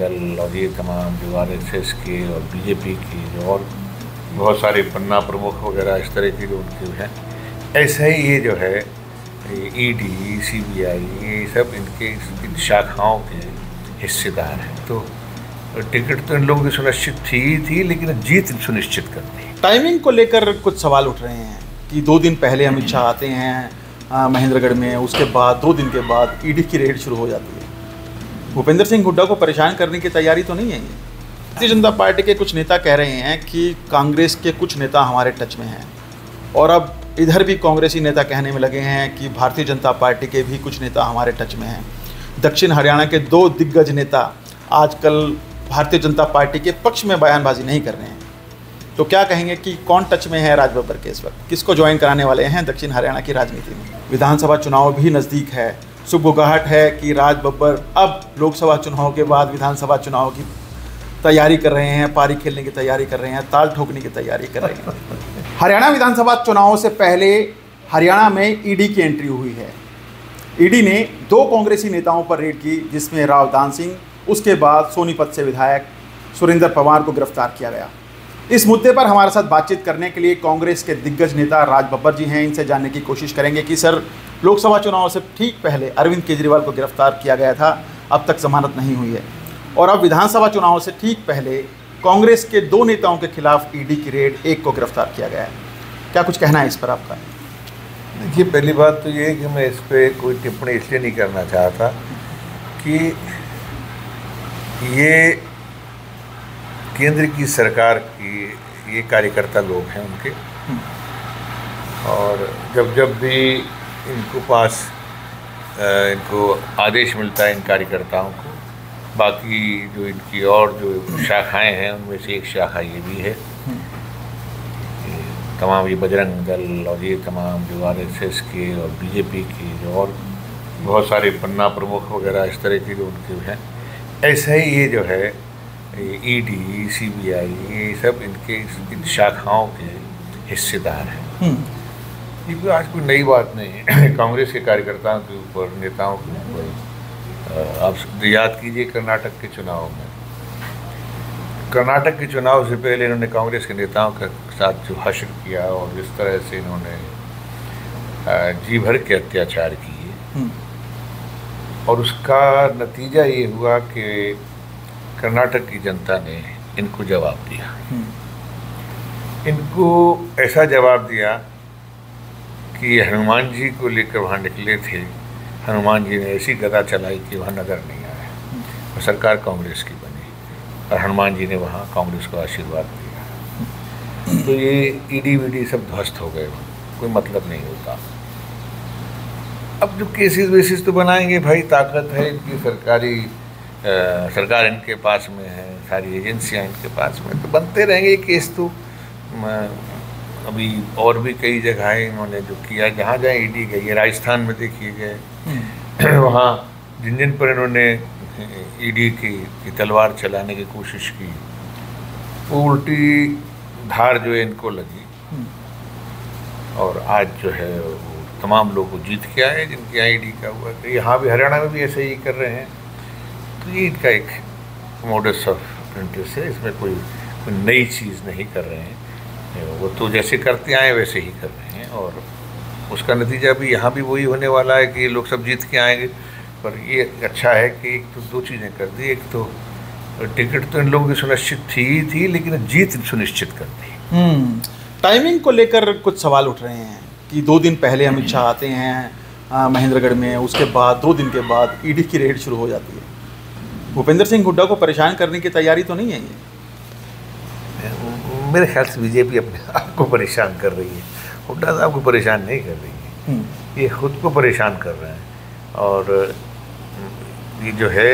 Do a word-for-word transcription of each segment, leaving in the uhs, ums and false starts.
दल और ये तमाम जो आर एस एस के और बीजेपी के जो और बहुत सारे पन्ना प्रमुख वगैरह इस तरह की जो उनके हैं, ऐसे ही ये जो है ईडी सीबीआई ये सब इनके इन शाखाओं के हिस्सेदार हैं। तो टिकट तो इन लोगों की सुनिश्चित थी ही थी, लेकिन जीत सुनिश्चित करती है। टाइमिंग को लेकर कुछ सवाल उठ रहे हैं कि दो दिन पहले अमित शाह आते हैं महेंद्रगढ़ में, उसके बाद दो दिन के बाद ईडी की रेड शुरू हो जाती है। भूपेंद्र सिंह हुड्डा को परेशान करने की तैयारी तो नहीं है ये। भारतीय जनता पार्टी के कुछ नेता कह रहे हैं कि कांग्रेस के कुछ नेता हमारे टच में हैं, और अब इधर भी कांग्रेसी नेता कहने में लगे हैं कि भारतीय जनता पार्टी के भी कुछ नेता हमारे टच में हैं। दक्षिण हरियाणा के दो दिग्गज नेता आजकल भारतीय जनता पार्टी के पक्ष में बयानबाजी नहीं कर रहे हैं, तो क्या कहेंगे कि कौन टच में है राज बब्बर के इस वक्त, किसको ज्वाइन कराने वाले हैं दक्षिण हरियाणा की राजनीति में? विधानसभा चुनाव भी नज़दीक है, सुगबुगाहट है कि राज बब्बर अब लोकसभा चुनाव के बाद विधानसभा चुनाव की तैयारी कर रहे हैं, पारी खेलने की तैयारी कर रहे हैं, ताल ठोकने की तैयारी कर रहे हैं। हरियाणा विधानसभा चुनाव से पहले हरियाणा में ईडी की एंट्री हुई है। ईडी ने दो कांग्रेसी नेताओं पर रेड की, जिसमें राव दान सिंह, उसके बाद सोनीपत से विधायक सुरेंद्र पवार को गिरफ्तार किया गया। इस मुद्दे पर हमारे साथ बातचीत करने के लिए कांग्रेस के दिग्गज नेता राज बब्बर जी हैं। इनसे जानने की कोशिश करेंगे कि सर, लोकसभा चुनाव से ठीक पहले अरविंद केजरीवाल को गिरफ्तार किया गया था, अब तक जमानत नहीं हुई है, और अब विधानसभा चुनाव से ठीक पहले कांग्रेस के दो नेताओं के खिलाफ ईडी की रेड, एक को गिरफ्तार किया गया है, क्या कुछ कहना है इस पर आपका? देखिए, पहली बात तो ये है कि मैं इस पर कोई टिप्पणी इसलिए नहीं करना चाहता कि ये केंद्र की सरकार की ये कार्यकर्ता लोग हैं उनके, और जब जब भी इनको पास इनको आदेश मिलता है इन कार्यकर्ताओं को, बाकी जो इनकी और जो शाखाएं हैं उनमें से एक शाखा ये भी है, तमाम ये बजरंग दल और ये तमाम जो आर एस एस के और बीजेपी के जो और बहुत सारे पन्ना प्रमुख वगैरह इस तरह के जो उनके हैं, ऐसे ही ये जो है ईडी सीबीआई ये सब इनके इन शाखाओं के हिस्सेदार हैं। ये कोई आज कोई नई बात नहीं है कांग्रेस के कार्यकर्ताओं के ऊपर, नेताओं के ऊपर। आप याद कीजिए कर्नाटक के चुनाव में, कर्नाटक के चुनाव से पहले इन्होंने कांग्रेस के नेताओं के साथ जो हश्र किया और जिस तरह से इन्होंने जी भर के अत्याचार किए, और उसका नतीजा ये हुआ कि कर्नाटक की जनता ने इनको जवाब दिया। इनको ऐसा जवाब दिया कि हनुमान जी को लेकर वहाँ निकले थे, हनुमान जी ने ऐसी गदा चलाई कि वहाँ नज़र नहीं आया, और सरकार कांग्रेस की बनी और हनुमान जी ने वहाँ कांग्रेस को आशीर्वाद दिया। तो ये ईडी वीडी सब ध्वस्त हो गए, कोई मतलब नहीं होता। अब जो केसेस वेसेस तो बनाएंगे भाई, ताकत है इनकी, सरकारी आ, सरकार इनके पास में है, सारी एजेंसियां इनके पास में, तो बनते रहेंगे केस। तो अभी और भी कई जगह इन्होंने जो किया, जहाँ जहाँ ईडी गई है, राजस्थान में देखिए गए, वहाँ जिन जिन पर इन्होंने ईडी की, की तलवार चलाने की कोशिश की, वो उल्टी धार जो है इनको लगी, और आज जो है वो तमाम लोग को जीत के आए जिनके यहाँ ईडी का हुआ। तो यहाँ भी हरियाणा में भी ऐसे ही कर रहे हैं। तो ये इनका एक मोडस ऑपरेंडस है, इसमें कोई, कोई नई चीज़ नहीं कर रहे हैं, वो तो जैसे करते आए वैसे ही कर रहे हैं, और उसका नतीजा भी यहाँ भी वही होने वाला है कि ये लोग सब जीत के आएंगे। पर ये अच्छा है कि एक तो दो चीज़ें कर दी, एक तो टिकट तो इन लोगों की सुनिश्चित थी ही थी, लेकिन जीत सुनिश्चित कर दी। टाइमिंग को लेकर कुछ सवाल उठ रहे हैं कि दो दिन पहले अमित शाह आते हैं महेंद्रगढ़ में, उसके बाद दो दिन के बाद ईडी की रेड शुरू हो जाती है। भूपेंद्र सिंह हुड्डा को परेशान करने की तैयारी तो नहीं है ये? मेरे ख्याल से बीजेपी अपने आप को परेशान कर रही है, हुड्डा साहब को परेशान नहीं कर रही है, ये खुद को परेशान कर रहे हैं। और ये जो है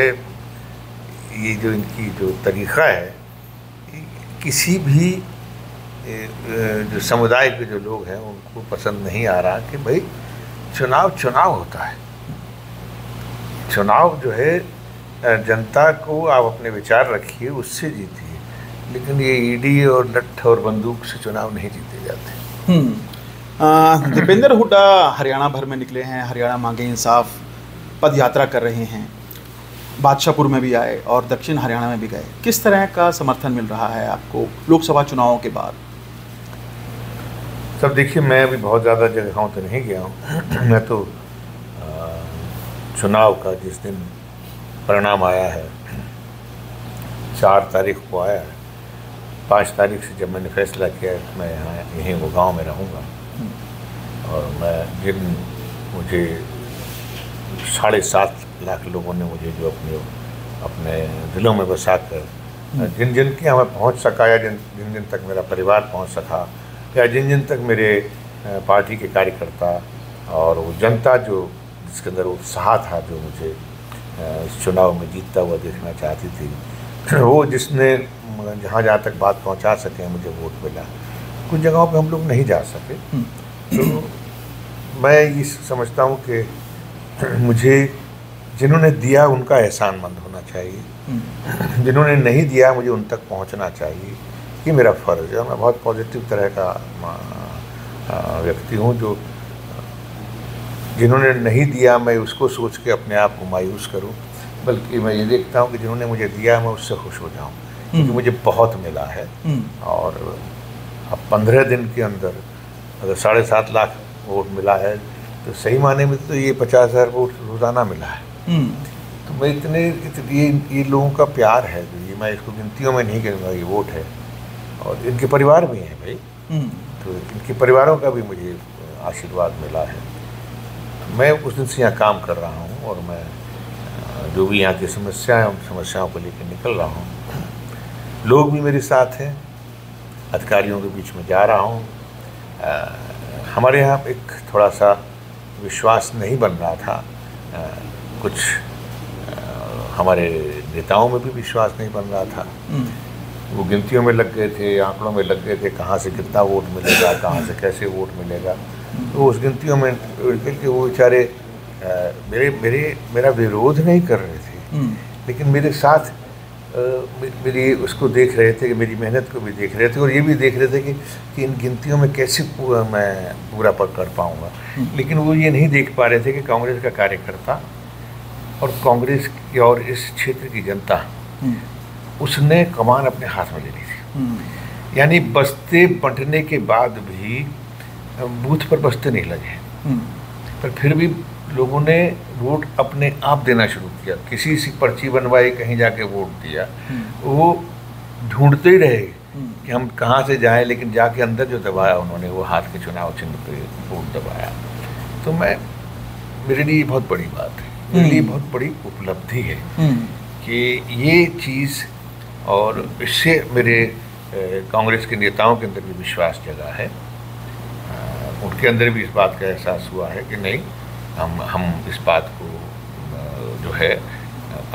ये जो इनकी जो तरीक़ा है, किसी भी जो समुदाय के जो लोग हैं उनको पसंद नहीं आ रहा कि भाई चुनाव चुनाव होता है, चुनाव जो है जनता को आप अपने विचार रखिए, उससे जीतिए, लेकिन ये ईडी और लठ और बंदूक से चुनाव नहीं जीते जाते। दीपेंद्र हुड्डा हरियाणा भर में निकले हैं, हरियाणा मांगे इंसाफ पद यात्रा कर रहे हैं, बादशाहपुर में भी आए और दक्षिण हरियाणा में भी गए, किस तरह का समर्थन मिल रहा है आपको लोकसभा चुनावों के बाद? सर देखिए, मैं अभी बहुत ज़्यादा जगहों तो नहीं गया हूँ। मैं तो चुनाव का जिस दिन परिणाम आया है, चार तारीख को आया है, पाँच तारीख से जब मैंने फैसला किया कि मैं यहाँ यहीं वो गाँव में रहूँगा, और मैं जिन मुझे साढ़े सात लाख लोगों ने मुझे जो अपने अपने दिलों में बसा कर जिन जिन के यहाँ मैं पहुँच सका, या जिन जिन जिन तक मेरा परिवार पहुँच सका, या जिन जिन तक मेरे पार्टी के कार्यकर्ता और वो जनता जो जिसके अंदर उत्साह था, जो मुझे इस चुनाव में जीतता हुआ देखना चाहती थी, वो जिसने जहाँ जहाँ तक बात पहुँचा सके मुझे वोट मिला। कुछ जगहों पे हम लोग नहीं जा सके, तो मैं ये समझता हूँ कि मुझे जिन्होंने दिया उनका एहसानमंद होना चाहिए, जिन्होंने नहीं दिया मुझे उन तक पहुँचना चाहिए, ये मेरा फ़र्ज़ है। मैं बहुत पॉजिटिव तरह का व्यक्ति हूँ, जो जिन्होंने नहीं दिया मैं उसको सोच के अपने आप को मायूस करूं, बल्कि मैं ये देखता हूं कि जिन्होंने मुझे दिया मैं उससे खुश हो जाऊं, क्योंकि मुझे बहुत मिला है। और अब पंद्रह दिन के अंदर अगर साढ़े सात लाख वोट मिला है तो सही माने में तो ये पचास हज़ार वोट रोज़ाना मिला है। तो मैं इतने ये ये लोगों का प्यार है, तो ये मैं इसको गिनतियों में नहीं कहूँगा, ये वोट है। और इनके परिवार भी हैं भाई, तो इनके परिवारों का भी मुझे आशीर्वाद मिला है। मैं उस दिन से यहाँ काम कर रहा हूँ, और मैं जो भी यहाँ की समस्याएं उन समस्याओं को लेकर निकल रहा हूँ। लोग भी मेरे साथ हैं, अधिकारियों के बीच में जा रहा हूँ। हमारे यहाँ एक थोड़ा सा विश्वास नहीं बन रहा था, आ, कुछ आ, हमारे नेताओं में भी विश्वास नहीं बन रहा था। वो गिनतियों में लग गए थे, आंकड़ों में लग गए थे, कहाँ से कितना वोट मिलेगा, कहाँ से कैसे वोट मिलेगा। तो उस गिनतियों में कि वो बेचारे मेरे मेरे मेरा विरोध नहीं कर रहे थे, लेकिन मेरे साथ आ, मेरी उसको देख रहे थे, मेरी मेहनत को भी देख रहे थे, और ये भी देख रहे थे कि, कि इन गिनतियों में कैसे पूरा मैं पूरा पकड़ पाऊँगा। लेकिन वो ये नहीं देख पा रहे थे कि कांग्रेस का कार्यकर्ता और कांग्रेस की और इस क्षेत्र की जनता, उसने कमान अपने हाथ में ले ली थी। यानी बस्ते बंटने के बाद भी बूथ पर बस्ते नहीं लगे, पर फिर भी लोगों ने वोट अपने आप देना शुरू किया। किसी सी पर्ची बनवाई, कहीं जाके वोट दिया। वो ढूंढते ही रहे कि हम कहाँ से जाएं, लेकिन जाके अंदर जो दबाया उन्होंने, वो हाथ के चुनाव चिन्ह पे वोट दबाया। तो मैं मेरे लिए बहुत बड़ी बात है, मेरे लिए बहुत बड़ी उपलब्धि है कि ये चीज़, और इससे मेरे कांग्रेस के नेताओं के अंदर भी विश्वास जगा है। उनके अंदर भी इस बात का एहसास हुआ है कि नहीं, हम हम इस बात को जो है,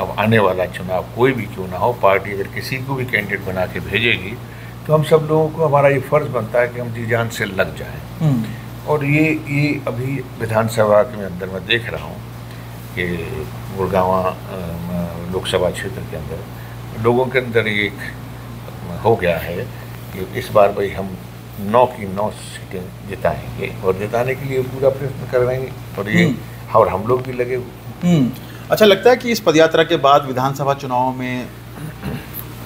अब आने वाला चुनाव कोई भी क्यों ना हो, पार्टी अगर किसी को भी कैंडिडेट बना के भेजेगी तो हम सब लोगों को हमारा ये फ़र्ज़ बनता है कि हम जी जान से लग जाएं। और ये ये अभी विधानसभा के अंदर मैं देख रहा हूँ कि गुड़गांव लोकसभा क्षेत्र के अंदर लोगों के अंदर ये हो गया है कि इस बार भाई हम नौ की नौ सीटें जिताएंगे, और जिताने के लिए पूरा प्रयत्न कर रहे हैं, और ये और हम लोग भी लगे हुए। अच्छा लगता है कि इस पदयात्रा के बाद विधानसभा चुनाव में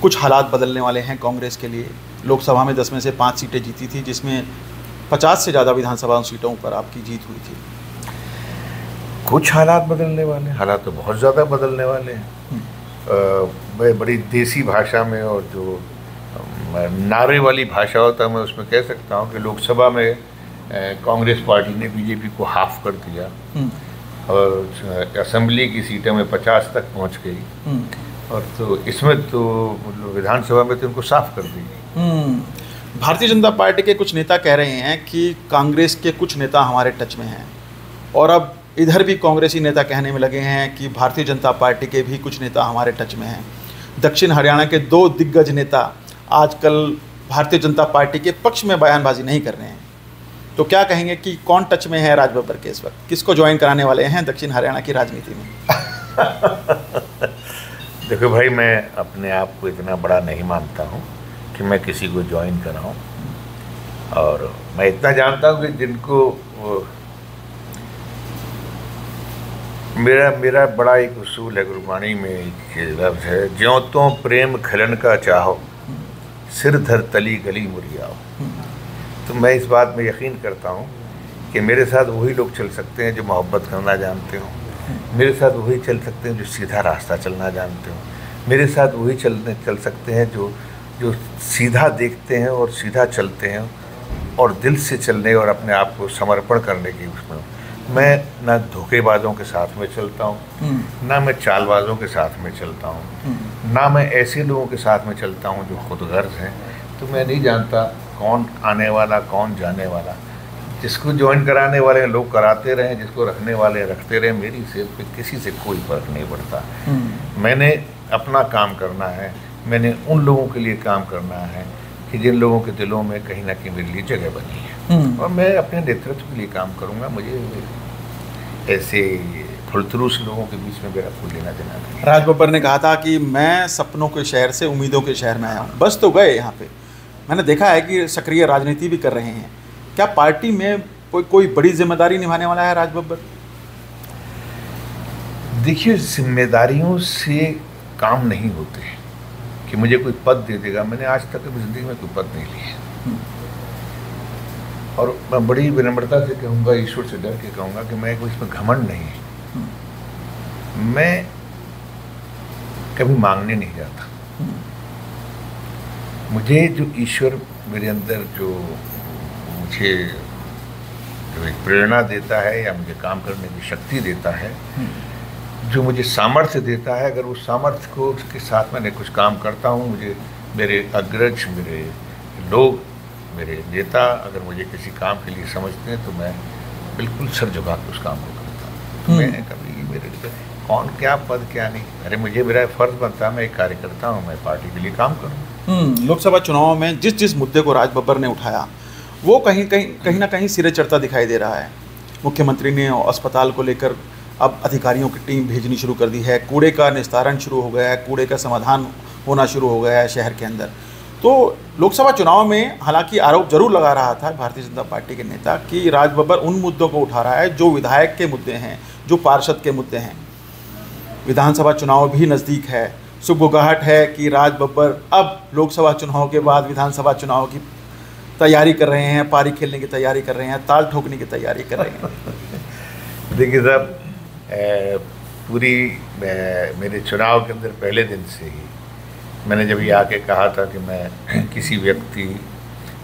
कुछ हालात बदलने वाले हैं कांग्रेस के लिए। लोकसभा में दस में से पाँच सीटें जीती थी, जिसमें पचास से ज़्यादा विधानसभा सीटों पर आपकी जीत हुई थी। कुछ हालात बदलने वाले हैं, हालात तो बहुत ज़्यादा बदलने वाले हैं। मैं बड़ी देसी भाषा में और जो नारे वाली भाषा होता है, मैं उसमें कह सकता हूँ कि लोकसभा में कांग्रेस पार्टी ने बीजेपी को हाफ कर दिया, और असेंबली की सीटें में पचास तक पहुँच गई, और तो इसमें तो विधानसभा में तो इनको साफ कर दी। भारतीय जनता पार्टी के कुछ नेता कह रहे हैं कि कांग्रेस के कुछ नेता हमारे टच में हैं, और अब इधर भी कांग्रेसी नेता कहने में लगे हैं कि भारतीय जनता पार्टी के भी कुछ नेता हमारे टच में हैं। दक्षिण हरियाणा के दो दिग्गज नेता आजकल भारतीय जनता पार्टी के पक्ष में बयानबाजी नहीं कर रहे हैं, तो क्या कहेंगे कि कौन टच में है राज बब्बर के इस वक्त, किसको ज्वाइन कराने वाले हैं दक्षिण हरियाणा की राजनीति में? देखो भाई, मैं अपने आप को इतना बड़ा नहीं मानता हूँ कि मैं किसी को ज्वाइन कराऊँ, और मैं इतना जानता हूँ कि जिनको मेरा मेरा बड़ा एक उसूल है गुरबाणी में, लफ्ज़ है ज्यों तो प्रेम खिलन का चाहो, सिर धर तली गली मुरियाओ। तो मैं इस बात में यकीन करता हूँ कि मेरे साथ वही लोग चल सकते हैं जो मोहब्बत करना जानते हो, मेरे साथ वही चल सकते हैं जो सीधा रास्ता चलना जानते हो, मेरे साथ वही चलने चल सकते हैं जो जो सीधा देखते हैं और सीधा चलते हैं और दिल से चलने और अपने आप को समर्पण करने की उसमें। मैं ना धोखेबाजों के साथ में चलता हूँ, ना मैं चालबाजों के साथ में चलता हूँ, ना मैं ऐसे लोगों के साथ में चलता हूँ जो खुदगर्ज हैं। तो मैं नहीं जानता कौन आने वाला कौन जाने वाला, जिसको ज्वाइन कराने वाले लोग कराते रहें, जिसको रखने वाले रखते रहें, मेरी सेहत पे किसी से कोई फ़र्क नहीं पड़ता। मैंने अपना काम करना है, मैंने उन लोगों के लिए काम करना है कि जिन लोगों के दिलों में कहीं ना कहीं मेरे लिए जगह बनी है, और मैं अपने नेतृत्व के लिए काम करूँगा। मुझे ऐसे फुलतरूस लोगों के बीच में मेरा फूल लेना देना नहीं। राज बब्बर ने कहा था कि मैं सपनों के शहर से उम्मीदों के शहर में आया हूँ। बस तो गए यहाँ पर, मैंने देखा है कि सक्रिय राजनीति भी कर रहे हैं। क्या पार्टी में कोई कोई बड़ी जिम्मेदारी निभाने वाला है राज बब्बर? देखिए, जिम्मेदारियों से काम नहीं होते कि मुझे कोई पद दे देगा। मैंने आज तक अपनी ज़िंदगी में कोई पद नहीं लिया, और मैं बड़ी विनम्रता से कहूँगा, ईश्वर से डर के कहूँगा कि मैं कोई इसमें घमंड नहीं है। मैं कभी मांगने नहीं जाता। मुझे जो ईश्वर मेरे अंदर जो मुझे जो एक प्रेरणा देता है या मुझे काम करने की शक्ति देता है, जो मुझे सामर्थ्य देता है, अगर उस सामर्थ्य को उसके साथ मैंने कुछ काम करता हूँ, मुझे मेरे अग्रज मेरे लोग मेरे नेता अगर मुझे किसी काम के लिए समझते हैं तो मैं बिल्कुल सर झुका के उस काम को करता हूँ। तो मैं कभी मेरे लिए कौन क्या पद क्या नहीं, अरे मुझे मेरा फर्ज बनता है, मैं एक कार्यकर्ता हूँ, मैं पार्टी के लिए काम करूँ। लोकसभा चुनाव में जिस जिस मुद्दे को राज बब्बर ने उठाया वो कहीं कहीं कहीं ना कहीं सिरे चढ़ता दिखाई दे रहा है। मुख्यमंत्री ने अस्पताल को लेकर अब अधिकारियों की टीम भेजनी शुरू कर दी है, कूड़े का निस्तारण शुरू हो गया है, कूड़े का समाधान होना शुरू हो गया है शहर के अंदर। तो लोकसभा चुनाव में हालांकि आरोप जरूर लगा रहा था भारतीय जनता पार्टी के नेता कि राज बब्बर उन मुद्दों को उठा रहा है जो विधायक के मुद्दे हैं, जो पार्षद के मुद्दे हैं। विधानसभा चुनाव भी नज़दीक है, सुगबुगाहट है कि राज बब्बर अब लोकसभा चुनाव के बाद विधानसभा चुनाव की तैयारी कर रहे हैं, पारी खेलने की तैयारी कर रहे हैं, ताल ठोकने की तैयारी कर रहे हैं। देखिए साहब, पूरी मेरे चुनाव के अंदर पहले दिन से ही मैंने जब ये आके कहा था कि मैं किसी व्यक्ति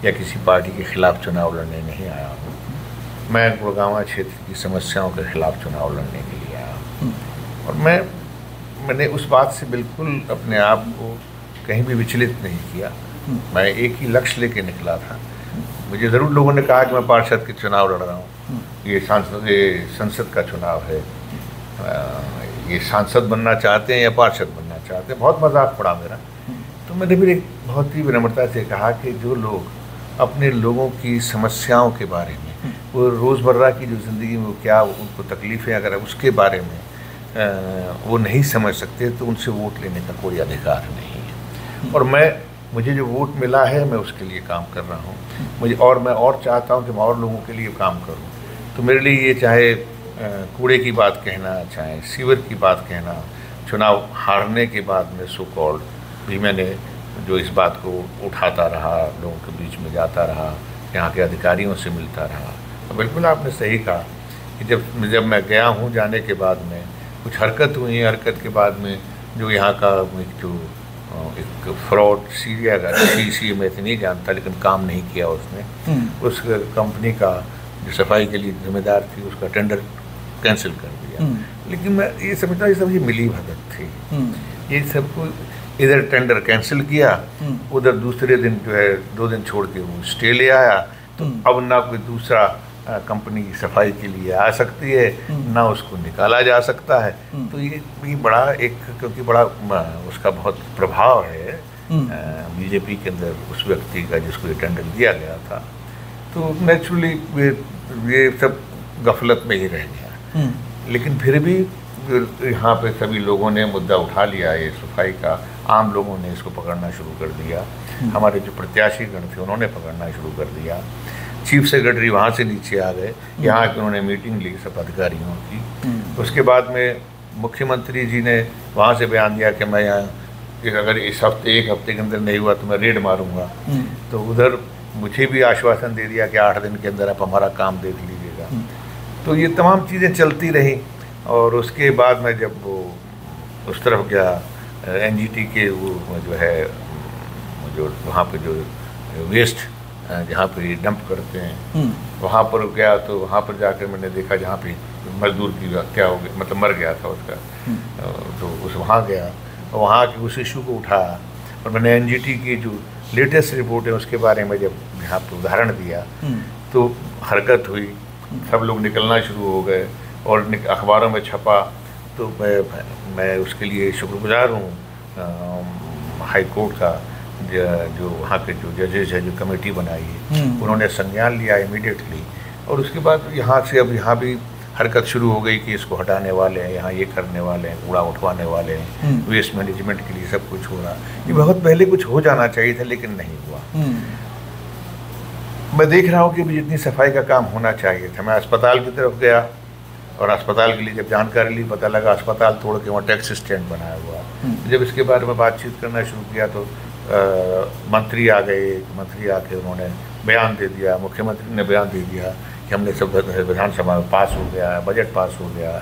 या किसी पार्टी के खिलाफ चुनाव लड़ने नहीं आया हूँ, मैं गुड़गांव क्षेत्र की समस्याओं के खिलाफ चुनाव लड़ने के लिए आया हूँ। और मैं मैंने उस बात से बिल्कुल अपने आप को कहीं भी विचलित नहीं किया। मैं एक ही लक्ष्य लेके निकला था। मुझे ज़रूर लोगों ने कहा कि मैं पार्षद के चुनाव लड़ रहा हूँ, ये सांसद ये संसद का चुनाव है, ये सांसद बनना चाहते हैं या पार्षद बनना चाहते हैं, बहुत मजाक पड़ा मेरा। तो मैंने भी एक बहुत ही विनम्रता से कहा कि जो लोग अपने लोगों की समस्याओं के बारे में, वो रोज़मर्रा की जो ज़िंदगी में क्या उनको तकलीफ़ें अगर उसके बारे में वो नहीं समझ सकते तो उनसे वोट लेने का कोई अधिकार नहीं है। और मैं मुझे जो वोट मिला है मैं उसके लिए काम कर रहा हूँ। मुझे और मैं और चाहता हूँ कि मैं और लोगों के लिए काम करूँ। तो मेरे लिए ये चाहे कूड़े की बात कहना, चाहे सीवर की बात कहना, चुनाव हारने के बाद में सो कॉल्ड भी मैंने जो इस बात को उठाता रहा, लोगों के बीच में जाता रहा, यहाँ के अधिकारियों से मिलता रहा। तो बिल्कुल आपने सही कहा कि जब जब मैं गया हूँ, जाने के बाद में कुछ हरकत हुई, हरकत के बाद में जो यहाँ का जो एक फ्रॉड सीरिया का सी सी मैं तो नहीं जानता, लेकिन काम नहीं किया उसने, उस कंपनी का जो सफाई के लिए जिम्मेदार थी उसका टेंडर कैंसिल कर दिया। लेकिन मैं ये समझता हूँ ये सब ये मिली भगत थी, ये सबको इधर टेंडर कैंसिल किया, उधर दूसरे दिन जो है दो दिन छोड़ के वो स्टे ले आया। तो अब ना कोई दूसरा कंपनी की सफाई के लिए आ सकती है, ना उसको निकाला जा सकता है। तो ये भी बड़ा एक, क्योंकि बड़ा उसका बहुत प्रभाव है बीजेपी के अंदर उस व्यक्ति का जिसको ये टेंडर दिया गया था। तो नेचुरली ये, ये सब गफलत में ही रह गया। लेकिन फिर भी यहाँ पे सभी लोगों ने मुद्दा उठा लिया, ये सफाई का आम लोगों ने इसको पकड़ना शुरू कर दिया, हमारे जो प्रत्याशी गण थे उन्होंने पकड़ना शुरू कर दिया। चीफ सेक्रेटरी वहाँ से नीचे आ गए, यहाँ के उन्होंने मीटिंग ली सब अधिकारियों की। उसके बाद में मुख्यमंत्री जी ने वहाँ से बयान दिया कि मैं यहाँ अगर इस हफ्ते एक हफ्ते के अंदर नहीं हुआ तो मैं रेड मारूंगा। तो उधर मुझे भी आश्वासन दे दिया कि आठ दिन के अंदर आप हमारा काम देख लीजिएगा। तो ये तमाम चीज़ें चलती रहीं और उसके बाद में जब वो उस तरफ गया एनजीटी के वो जो है जो वहाँ पे जो वेस्ट जहाँ पे डंप करते हैं वहाँ पर गया, तो वहाँ पर जाकर मैंने देखा जहाँ पे मजदूर की क्या हो गया, मतलब मर गया था उसका, तो उस वहाँ गया और वहाँ के उस इशू को उठाया। और मैंने एनजीटी की जो लेटेस्ट रिपोर्ट है उसके बारे में जब यहाँ पर उदाहरण दिया तो हरकत हुई, सब लोग निकलना शुरू हो गए और अखबारों में छपा। तो मैं मैं उसके लिए शुक्रगुजार हूँ हाई कोर्ट का, जो वहाँ के जो जजेस है, जो कमेटी बनाई है, उन्होंने संज्ञान लिया इमीडिएटली। और उसके बाद यहाँ से अब यहाँ भी हरकत शुरू हो गई कि इसको हटाने वाले हैं, यहाँ ये करने वाले हैं, कूड़ा उठवाने वाले हैं, वेस्ट मैनेजमेंट के लिए सब कुछ हो रहा है। ये बहुत पहले कुछ हो जाना चाहिए था लेकिन नहीं हुआ। मैं देख रहा हूँ कि जितनी सफाई का काम होना चाहिए था, मैं अस्पताल की तरफ गया और अस्पताल के लिए जब जानकारी ली पता लगा अस्पताल तोड़ के वहाँ टैक्सी स्टैंड बनाया हुआ। जब इसके बारे में बातचीत करना शुरू किया तो आ, मंत्री आ गए, मंत्री आके उन्होंने बयान दे दिया, मुख्यमंत्री ने बयान दे दिया कि हमने सब विधानसभा में पास हो गया, बजट पास हो गया,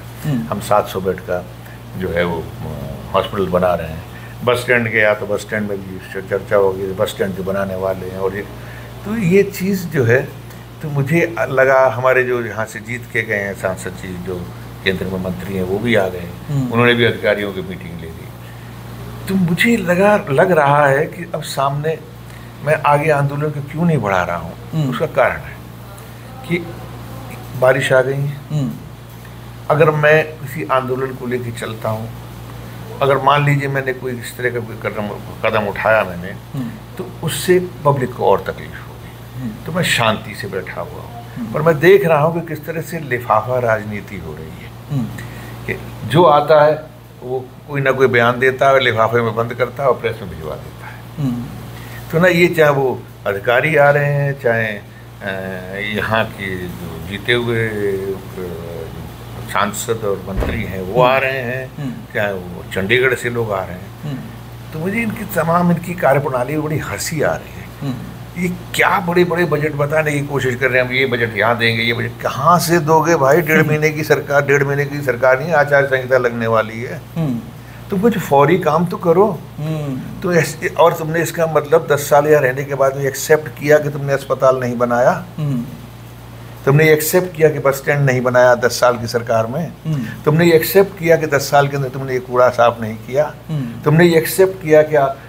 हम सात सौ बेड का जो है वो हॉस्पिटल बना रहे हैं। बस स्टैंड गया तो बस स्टैंड में भी चर्चा होगी, बस स्टैंड जो बनाने वाले हैं। और ये तो ये चीज़ जो है, तो मुझे लगा हमारे जो यहाँ से जीत के गए हैं सांसद जी, जो केंद्र में मंत्री हैं, वो भी आ गए, उन्होंने भी अधिकारियों की मीटिंग ले ली। तो मुझे लगा लग रहा है कि अब सामने मैं आगे आंदोलन को क्यों नहीं बढ़ा रहा हूँ, उसका कारण है कि बारिश आ गई है। अगर मैं किसी आंदोलन को लेकर चलता हूँ, अगर मान लीजिए मैंने कोई इस तरह का कोई कदम कदम उठाया मैंने, तो उससे पब्लिक को और तकलीफ होगी। तो मैं शांति से बैठा हुआ हूँ, पर मैं देख रहा हूँ कि किस तरह से लिफाफा राजनीति हो रही है कि जो आता है वो कोई ना कोई बयान देता है, लिफाफे में बंद करता है और प्रेस में भिजवा देता है। तो ना ये चाहे वो अधिकारी आ रहे हैं, चाहे यहाँ के जो जीते हुए सांसद और मंत्री हैं वो आ रहे हैं, चाहे वो चंडीगढ़ से लोग आ रहे हैं। तो मुझे इनकी तमाम इनकी कार्यप्रणाली बड़ी हंसी आ रही है। ये क्या बड़े बड़े बजट बताने की कोशिश कर रहे हैं, हम ये बजट यहाँ देंगे, ये बजट कहाँ से दोगे भाई? डेढ़ महीने की सरकार, डेढ़ महीने की सरकार नहीं, आचार संहिता लगने वाली है, तो कुछ फौरी काम तो करो। तो ऐसे, और तुमने इसका मतलब दस साल यहाँ रहने के बाद एक्सेप्ट किया कि तुमने अस्पताल नहीं बनाया, तुमने ये एक्सेप्ट किया कि बस स्टैंड नहीं बनाया दस साल की सरकार में, तुमने ये एक्सेप्ट किया कि दस साल के अंदर तुमने ये कूड़ा साफ नहीं किया, तुमने ये एक्सेप्ट किया कि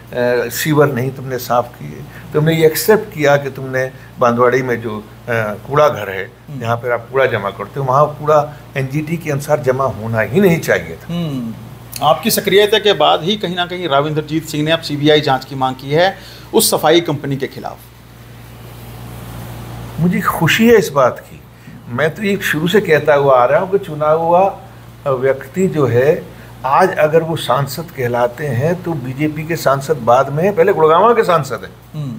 सीवर नहीं तुमने साफ किए, तुमने ये एक्सेप्ट किया कि तुमने बांधवाड़ी में जो कूड़ा घर है जहाँ पर आप कूड़ा जमा करते हो वहाँ कूड़ा एनजीटी के अनुसार जमा होना ही नहीं चाहिए था। आपकी सक्रियता के बाद ही कहीं ना कहीं रविंद्रजीत सिंह ने अब सीबीआई जांच की मांग की है उस सफाई कंपनी के खिलाफ। मुझे खुशी है इस बात की, मैं तो ये शुरू से कहता हुआ आ रहा हूँ कि चुना हुआ व्यक्ति जो है आज अगर वो सांसद कहलाते हैं तो बीजेपी के सांसद बाद में, पहले गुड़गांव के सांसद है,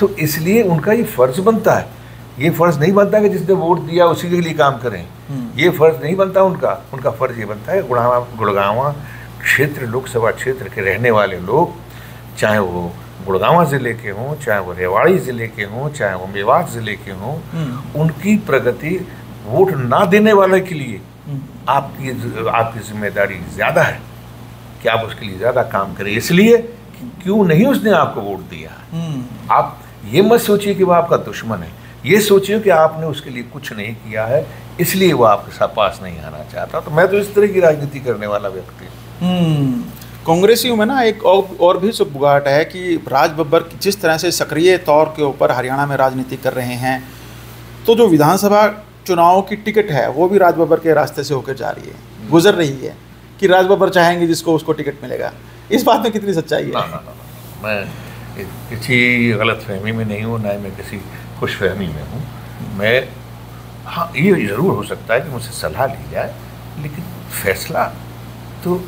तो इसलिए उनका ये फर्ज बनता है। ये फर्ज नहीं बनता कि जिसने वोट दिया उसी के लिए काम करें, ये फर्ज नहीं बनता उनका। उनका फर्ज ये बनता है गुड़गांव क्षेत्र, लोकसभा क्षेत्र के रहने वाले लोग, चाहे वो गुड़गांव ज़िले के हों, चाहे वो रेवाड़ी ज़िले के हों, चाहे वो मेवात ज़िले के हों, उनकी प्रगति वोट ना देने वाले के लिए आपकी आपकी जिम्मेदारी ज़्यादा है कि आप उसके लिए ज़्यादा काम करें। इसलिए क्यों नहीं उसने आपको वोट दिया, आप ये मत सोचिए कि वह आपका दुश्मन है, ये सोचिए कि आपने उसके लिए कुछ नहीं किया है इसलिए वो आपके साथ पास नहीं आना चाहता। तो मैं तो इस तरह की राजनीति करने वाला व्यक्ति हूँ। कांग्रेसियों में ना एक और भी सुपुगाहट है कि राज बब्बर जिस तरह से सक्रिय तौर के ऊपर हरियाणा में राजनीति कर रहे हैं, तो जो विधानसभा चुनाव की टिकट है वो भी राज बब्बर के रास्ते से होकर जा रही है, गुजर रही है कि राज बब्बर चाहेंगे जिसको उसको टिकट मिलेगा। इस बात में कितनी सच्चाई है? ना, ना, ना, ना। मैं किसी गलतफहमी में नहीं हूँ, ना ही मैं किसी खुशफहमी में हूँ। मैं हाँ, ये ज़रूर हो सकता है कि मुझसे सलाह ली जाए, लेकिन फैसला तो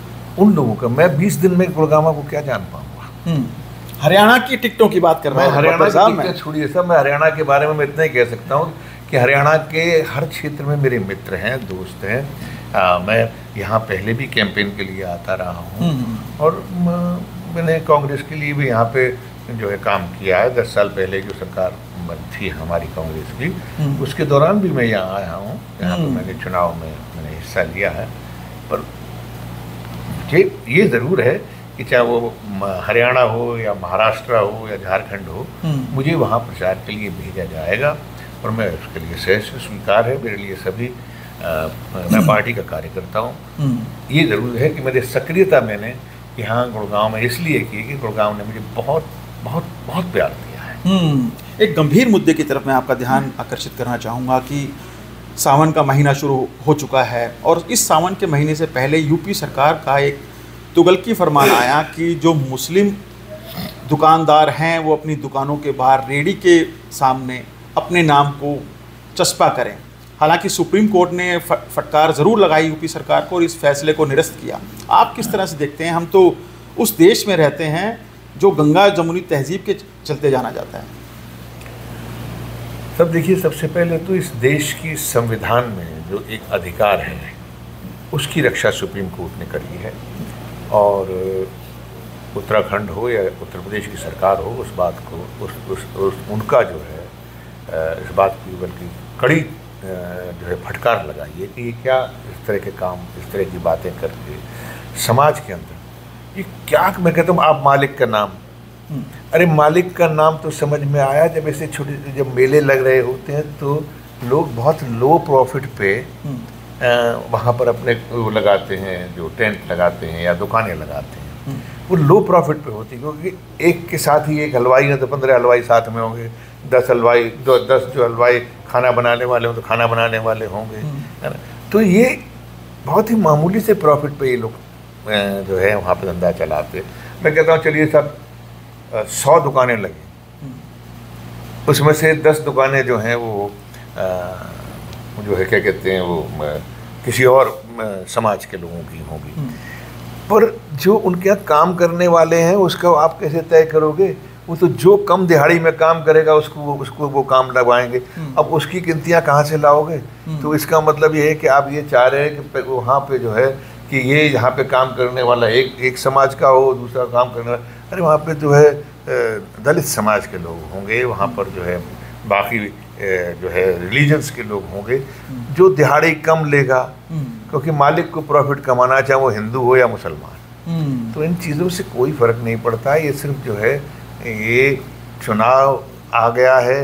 उन लोगों का, मैं बीस दिन में गुड़गांव को क्या जान पाऊँगा? हरियाणा की टिकटों की बात कर रहा हूँ। हरियाणा की टिकटें छोड़िए सर, मैं हरियाणा के बारे में मैं इतना ही कह सकता हूँ कि हरियाणा के हर क्षेत्र में मेरे मित्र हैं, दोस्त हैं। आ, मैं यहाँ पहले भी कैंपेन के लिए आता रहा हूँ और मैंने कांग्रेस के लिए भी यहाँ पे जो है काम किया है। दस साल पहले जो सरकार थी हमारी कांग्रेस की, उसके दौरान भी मैं यहाँ आया हूँ, यहाँ पर मैंने चुनाव में मैंने हिस्सा लिया है। पर मुझे ये ज़रूर है कि चाहे वो हरियाणा हो या महाराष्ट्र हो या झारखंड हो, मुझे वहाँ प्रचार के लिए भेजा जाएगा और मैं उसके लिए सहज स्वीकार है मेरे लिए। सभी आ, मैं पार्टी का कार्यकर्ता हूँ, ये ज़रूर है कि मेरी सक्रियता मैंने यहाँ गुड़गांव में इसलिए की कि गुड़गांव ने मुझे बहुत बहुत बहुत प्यार दिया है। एक गंभीर मुद्दे की तरफ मैं आपका ध्यान आकर्षित करना चाहूँगा कि सावन का महीना शुरू हो चुका है और इस सावन के महीने से पहले यूपी सरकार का एक तुगलकी फरमान आया कि जो मुस्लिम दुकानदार हैं वो अपनी दुकानों के बाहर रेडी के सामने अपने नाम को चस्पा करें। हालांकि सुप्रीम कोर्ट ने फटकार ज़रूर लगाई यूपी सरकार को और इस फैसले को निरस्त किया। आप किस तरह से देखते हैं? हम तो उस देश में रहते हैं जो गंगा जमुनी तहजीब के चलते जाना जाता है। सब देखिए, सबसे पहले तो इस देश की संविधान में जो एक अधिकार है उसकी रक्षा सुप्रीम कोर्ट ने करी है और उत्तराखंड हो या उत्तर प्रदेश की सरकार हो, उस बात को उस, उस, उस उनका जो है इस बात की बल्कि कड़ी जो है फटकार लगाई है कि ये क्या इस तरह के काम, इस तरह की बातें करके समाज के अंदर ये क्या। मैं कहता हूँ आप मालिक का नाम, अरे मालिक का नाम तो समझ में आया जब ऐसे छोटे जब मेले लग रहे होते हैं तो लोग बहुत लो प्रॉफिट पे वहाँ पर अपने वो लगाते हैं, जो टेंट लगाते हैं या दुकानें लगाते हैं, वो लो प्रॉफिट पे होती है क्योंकि एक के साथ ही एक हलवाई है तो पंद्रह हलवाई साथ में होंगे, दस हलवाई दो दस जो हलवाई खाना बनाने वाले हों तो खाना बनाने वाले होंगे, है ना। तो ये बहुत ही मामूली से प्रॉफिट पे ये लोग जो है वहाँ पर धंधा चलाते। मैं कहता हूँ चलिए सब सौ दुकानें लगी, उसमें से दस दुकानें जो हैं वो आ, जो है क्या कहते हैं वो किसी और समाज के लोगों की होंगी, पर जो उनके यहाँ काम करने वाले हैं उसका आप कैसे तय करोगे? वो तो जो कम दिहाड़ी में काम करेगा उसको वो उसको वो काम लगवाएंगे। अब उसकी गिनतियाँ कहाँ से लाओगे? तो इसका मतलब ये है कि आप ये चाह रहे हैं कि वहाँ पे जो है कि ये यहाँ पे काम करने वाला एक एक समाज का हो, दूसरा काम करने वाला, अरे वहाँ पे जो है दलित समाज के लोग होंगे, वहाँ पर जो है बाकी जो है रिलीजन्स के लोग होंगे, जो दिहाड़ी कम लेगा क्योंकि मालिक को प्रॉफिट कमाना, चाहे वो हिंदू हो या मुसलमान। तो इन चीज़ों से कोई फ़र्क नहीं पड़ता। ये सिर्फ जो है ये चुनाव आ गया है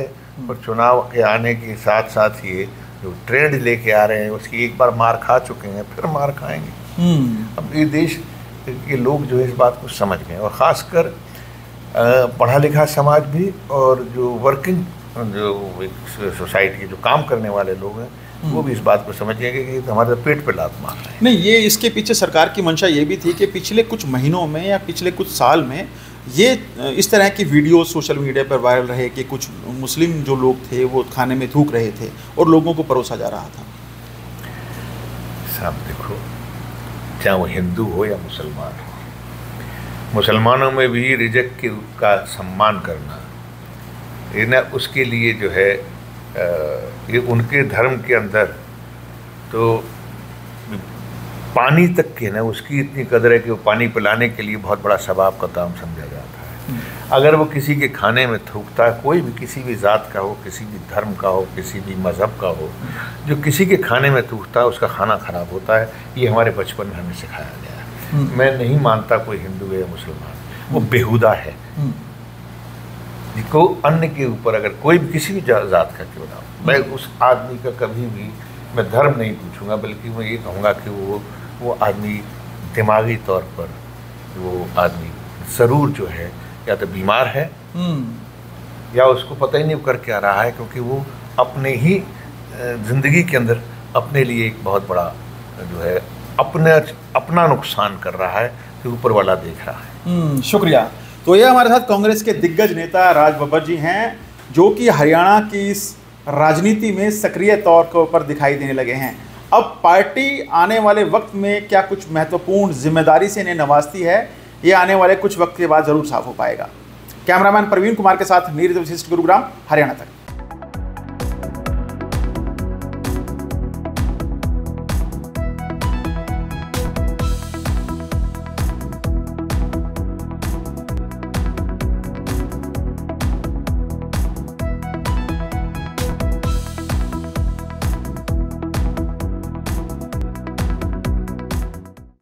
और चुनाव के आने के साथ साथ ये जो ट्रेंड लेके आ रहे हैं उसकी एक बार मार खा चुके हैं, फिर मार खाएंगे। अब ये देश के लोग जो है इस बात को समझ गए और ख़ासकर पढ़ा लिखा समाज भी और जो वर्किंग जो सोसाइटी के जो काम करने वाले लोग हैं वो भी इस बात को समझेंगे कि हमारे पेट पे लात मार रहे हैं। नहीं, ये इसके पीछे सरकार की मंशा ये भी थी कि पिछले कुछ महीनों में या पिछले कुछ साल में ये इस तरह की वीडियो सोशल मीडिया पर वायरल रहे कि कुछ मुस्लिम जो लोग थे वो खाने में थूक रहे थे और लोगों को परोसा जा रहा था। साहब देखो, चाहे वो हिंदू हो या मुसलमान हो, मुसलमानों में भी रिजक के का सम्मान करना ये ना उसके लिए जो है ये उनके धर्म के अंदर तो पानी तक के ना उसकी इतनी कदर है कि वो पानी पिलाने के लिए बहुत बड़ा सवाब का काम समझा जाता है। अगर वो किसी के खाने में थूकता है, कोई भी किसी भी ज़ात का हो, किसी भी धर्म का हो, किसी भी मज़हब का हो, जो किसी के खाने में थूकता है उसका खाना ख़राब होता है। ये हमारे बचपन में हमें सिखाया गया है। मैं नहीं मानता कोई हिंदू है या मुसलमान, वो बेहुदा है। जिसको अन्न के ऊपर अगर कोई भी किसी भी ज़ात का क्यों ना हो, मैं उस आदमी का कभी भी मैं धर्म नहीं पूछूंगा, बल्कि मैं ये कहूँगा कि वो वो आदमी दिमागी तौर पर वो आदमी ज़रूर जो है या तो बीमार है या उसको पता ही नहीं कर क्या रहा है, क्योंकि वो अपने ही जिंदगी के अंदर अपने लिए एक बहुत बड़ा जो है अपने अपना नुकसान कर रहा है कि ऊपर वाला देख रहा है। शुक्रिया। तो ये हमारे साथ कांग्रेस के दिग्गज नेता राज बब्बर जी हैं जो कि हरियाणा की इस राजनीति में सक्रिय तौर के ऊपर दिखाई देने लगे हैं। अब पार्टी आने वाले वक्त में क्या कुछ महत्वपूर्ण जिम्मेदारी से इन्हें नवाजती है, ये आने वाले कुछ वक्त के बाद ज़रूर साफ हो पाएगा। कैमरामैन प्रवीण कुमार के साथ नीरज वशिष्ठ, गुरुग्राम, हरियाणा तक।